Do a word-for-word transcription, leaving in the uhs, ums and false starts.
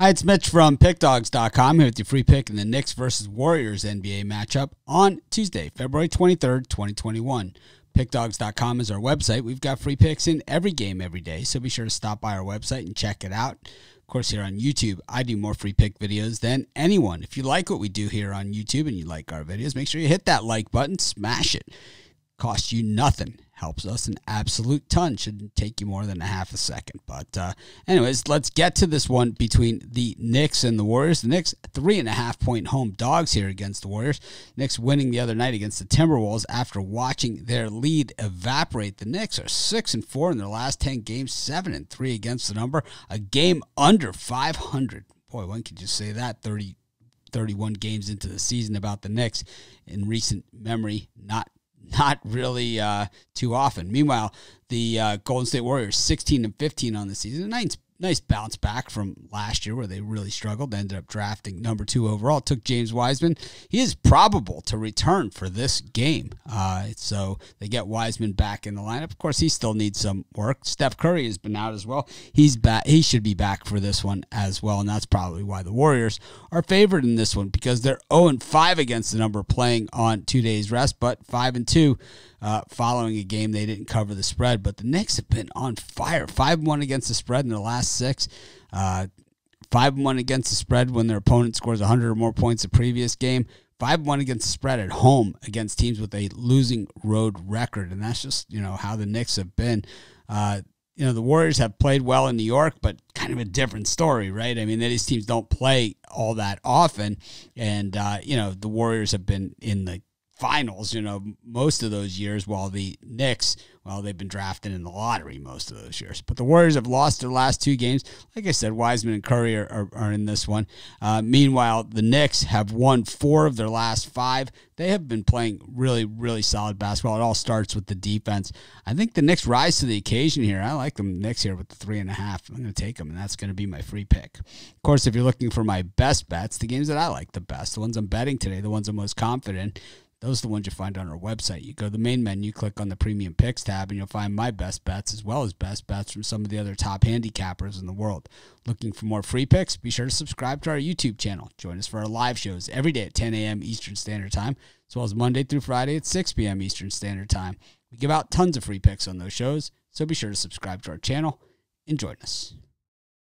Hi, it's Mitch from Pick Dogs dot com here with your free pick in the Knicks versus Warriors N B A matchup on Tuesday, February twenty-third, twenty twenty-one. Pick Dogs dot com is our website. We've got free picks in every game every day, so be sure to stop by our website and check it out. Of course, here on YouTube, I do more free pick videos than anyone. If you like what we do here on YouTube and you like our videos, make sure you hit that like button, smash it. Costs you nothing. Helps us an absolute ton. Shouldn't take you more than a half a second. But uh, anyways, let's get to this one between the Knicks and the Warriors. The Knicks, three and a half point home dogs here against the Warriors. Knicks winning the other night against the Timberwolves after watching their lead evaporate. The Knicks are six and four in their last ten games, seven and three against the number, a game under five hundred. Boy, one could just say that thirty, thirty-one games into the season about the Knicks in recent memory, not Not really uh, too often. Meanwhile, the uh, Golden State Warriors, sixteen and fifteen on the season. A nice, nice bounce back from last year where they really struggled. They ended up drafting number two overall. Took James Wiseman. He is probable to return for this game. Uh, so they get Wiseman back in the lineup. Of course, he still needs some work. Steph Curry has been out as well. He's back. He should be back for this one as well, and that's probably why the Warriors are favored in this one because they're oh and five against the number playing on two days rest, but five and two uh, following a game they didn't cover the spread. But the Knicks have been on fire. five and one against the spread in the last six. Uh, five and one against the spread when their opponent scores one hundred or more points the previous game. five and one against the spread at home against teams with a losing road record. And that's just, you know, how the Knicks have been. Uh, you know, the Warriors have played well in New York, but kind of a different story, right? I mean, these teams don't play all that often. And, uh, you know, the Warriors have been in the finals, you know, most of those years, while the Knicks, well, they've been drafted in the lottery most of those years. But the Warriors have lost their last two games. Like I said, Wiseman and Curry are, are, are in this one. Uh, meanwhile, the Knicks have won four of their last five. They have been playing really, really solid basketball. It all starts with the defense. I think the Knicks rise to the occasion here. I like them Knicks here with the three and a half. I'm going to take them, and that's going to be my free pick. Of course, if you're looking for my best bets, the games that I like the best, the ones I'm betting today, the ones I'm most confident in, those are the ones you find on our website. You go to the main menu, click on the Premium Picks tab, and you'll find my best bets as well as best bets from some of the other top handicappers in the world. Looking for more free picks? Be sure to subscribe to our YouTube channel. Join us for our live shows every day at ten A M Eastern Standard Time, as well as Monday through Friday at six P M Eastern Standard Time. We give out tons of free picks on those shows, so be sure to subscribe to our channel and join us.